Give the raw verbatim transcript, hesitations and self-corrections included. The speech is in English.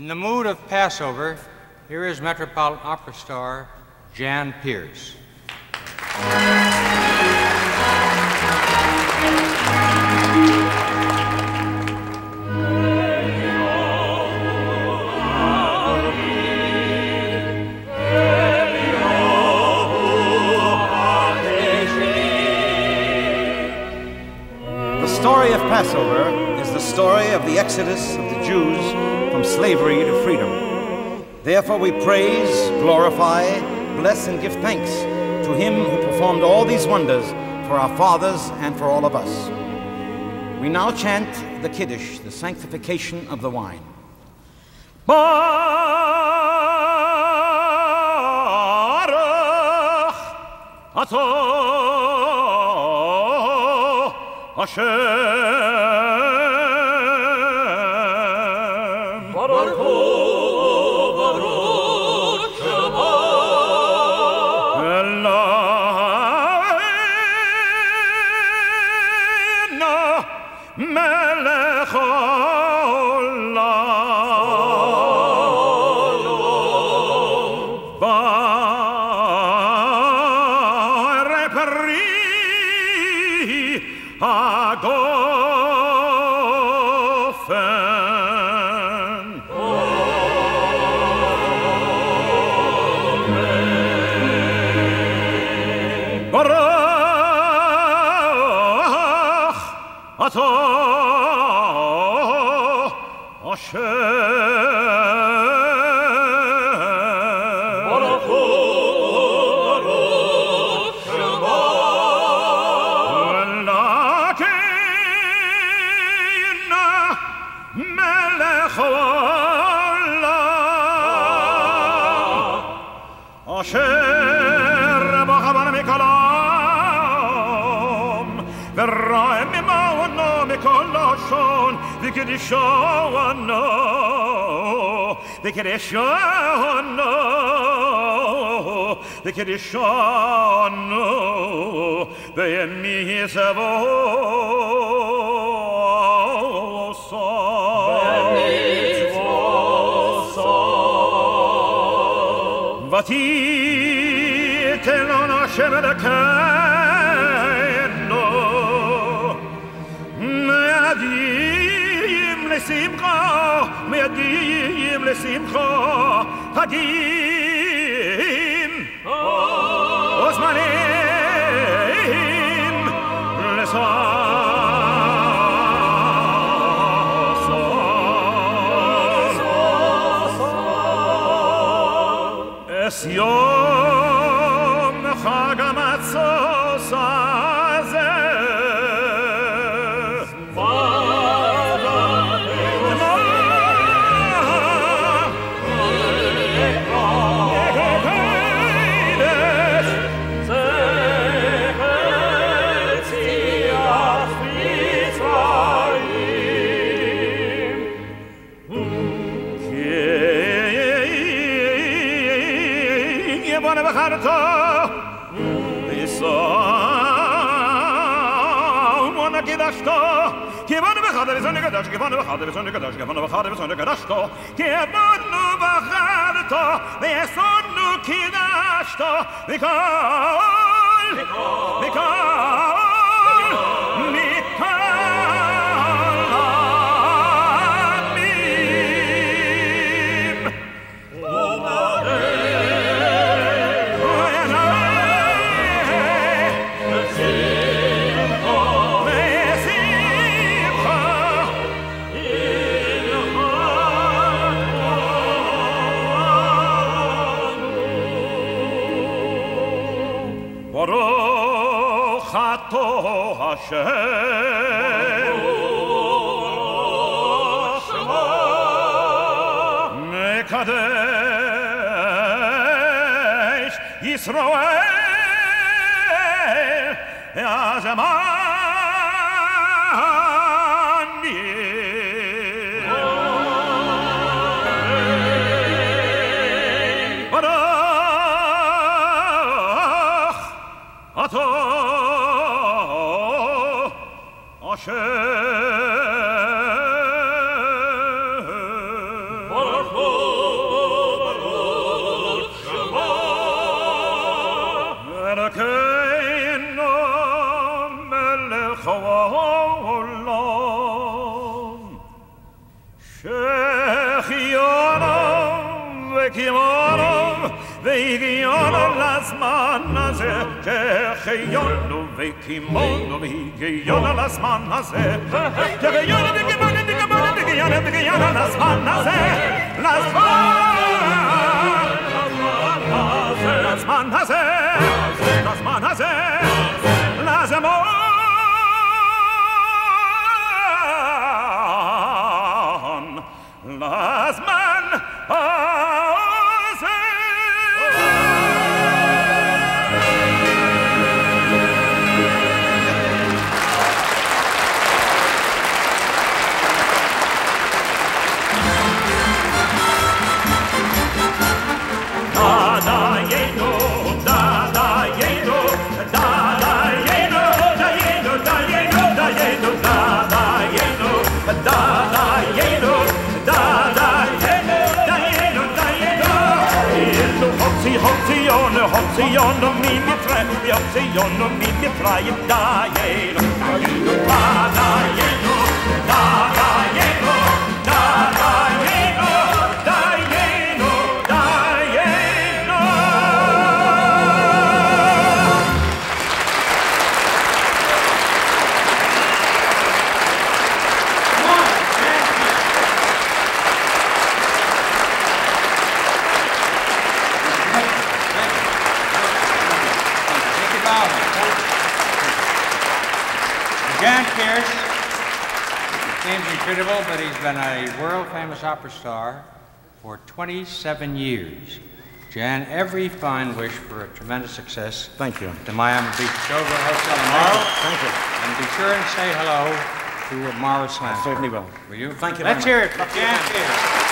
In the mood of Passover, here is Metropolitan Opera star Jan Peerce. The story of Passover is the story of the exodus of the Jews from slavery to freedom. Therefore we praise, glorify, bless, and give thanks to him who performed all these wonders for our fathers and for all of us. We now chant the Kiddush, the sanctification of the wine. Baruch atah Hashem. The Kiddush, no. The Kiddush, no. The enemy is a voice. But he tell on our shepherd a kind. No, לשמחה חגים וזמנים לששון אס יום חג המצות הזה Hashem. וקימונו והגיונו לזמן הזה שחיינו וקימונו והגיונו לזמן הזה שחיינו וקימונו וקימונו וגיונו וגיונו לזמן הזה לזמן הזה לזמן הזה לזמן Last man, Option of me, me try. The option of me, me try. Da ye no, da ye no, da da ye no, da da ye no, da ye no, da ye no. Jan Peerce seems incredible, but he's been a world-famous opera star for twenty-seven years. Jan, every fine wish for a tremendous success. Thank you. The Miami Beach Show Hotel tomorrow. Thank you. And be sure and say hello to Morris Slam. Certainly will. Will you? Thank you. Let's hear it from Jan Peerce.